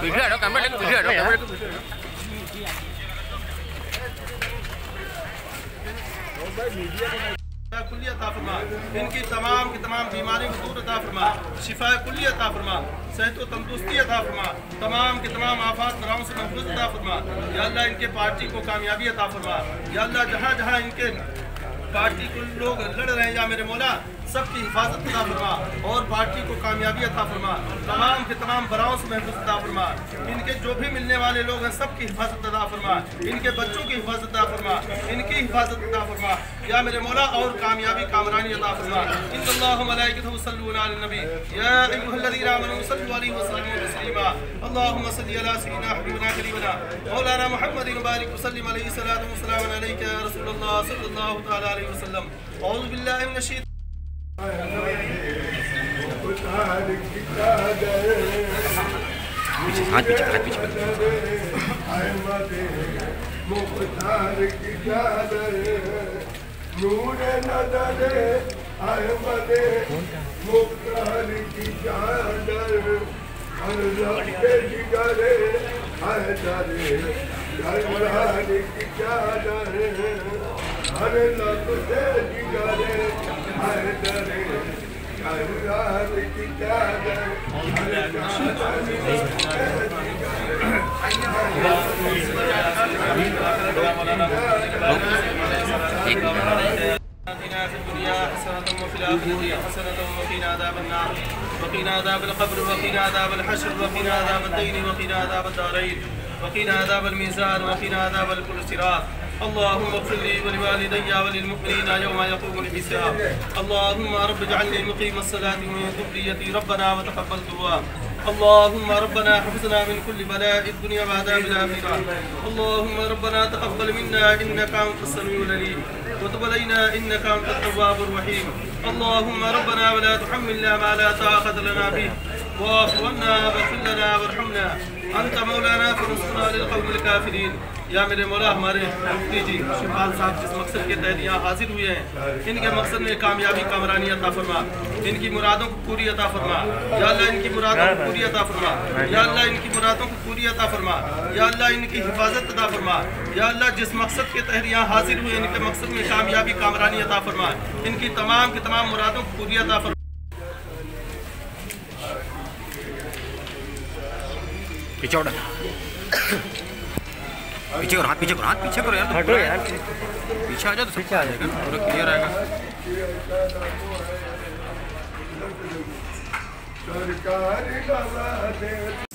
इनकी तमाम की तमाम बीमारियों को दूर अता फरमा, शिफा कुल्ली अता फरमा, सेहत व तंदुरुस्ती अता फरमा, तमाम की तमाम आफात बलाओं से महफूज अता फरमा। या अल्लाह इनके पार्टी को कामयाबी अता फरमा। या अल्लाह जहाँ जहाँ इनके पार्टी को लोग लड़ रहे हैं, या मेरे मौला सबकी हिफाजत अता फरमा और पार्टी को कामयाबी अता फरमा, तमाम के तमाम बराओं से महफूज अता फरमा। इनके जो भी मिलने वाले लोग हैं सबकी हिफाजत अता फरमा, इनके बच्चों की हिफाजत अता फरमा, इनकी हिफाजत अता फरमा। या मेरे मौला और कामयाबी कामरानी अता फरमा। इन्नल्लाह वमलाइकतहू यसल्लूना अला नबी या अय्युहल्लज़ीना आमनू सल्लू अलैहि वसल्लिमू तस्लीमा। अल्लाहुम्मा सल्लि अला सय्यिदिना हबीबिना करीमना मौलाना मुहम्मदिन बारिक वसल्लिम अलैहि सलातु व सलामु अलैका या रसूलल्लाह सल्लल्लाहु तआला अलैहि वसल्लम। औज़ु बिल्लाहि मिनश्शैतानिर وقنا عذاب القبر وقنا عذاب الحشر وقنا عذاب الدين وقنا عذاب الدارين وقنا عذاب الميزان وقنا عذاب الصراط। اللهم اغفر لي ولوالدي وللمؤمنين يوم يقوم الحساب। اللهم رب اجعلني مقيم الصلاة ومن ذريتي ربنا وتقبل دعاء। اللهم ربنا احفظنا من كل بلاء الدنيا وعذاب الآخرة। اللهم ربنا تقبل منا إنك أنت السميع العليم وتب علينا إنك أنت التواب الرحيم। اللهم ربنا ولا تحملنا ما لا طاقة لنا به واعف عنا واغفر لنا وارحمنا अंत मौलाना फरसुल काफिरीन। या मेरे मौला हमारे मुफ्ती जी शिवपाल साहब जिस मकसद के तहत यहाँ हाजिर हुए हैं, इनके मकसद में कामयाबी कामरानी अता फरमा, इनकी मुरादों को पूरी अता फरमा। या अल्लाह इनकी मुरादों को पूरी अता फरमा। या अल्लाह इनकी मुरादों को पूरी अता फरमा। या अल्लाह इनकी हिफाजत अता फरमा। या अल्लाह जिस मकसद के तहत यहाँ हाजिर हुए, इनके मकसद में कामयाबी कामरानी अता फरमा, इनकी तमाम की तमाम मुरादों को पूरी अता फरमा। पीछे उड़ा, पीछे करो, हाथ पीछे करो, हाथ पीछे करो यार, हटो यार, पीछे आ जाओ तो पीछे आ जाएगा, पूरा क्लियर आएगा। सरकार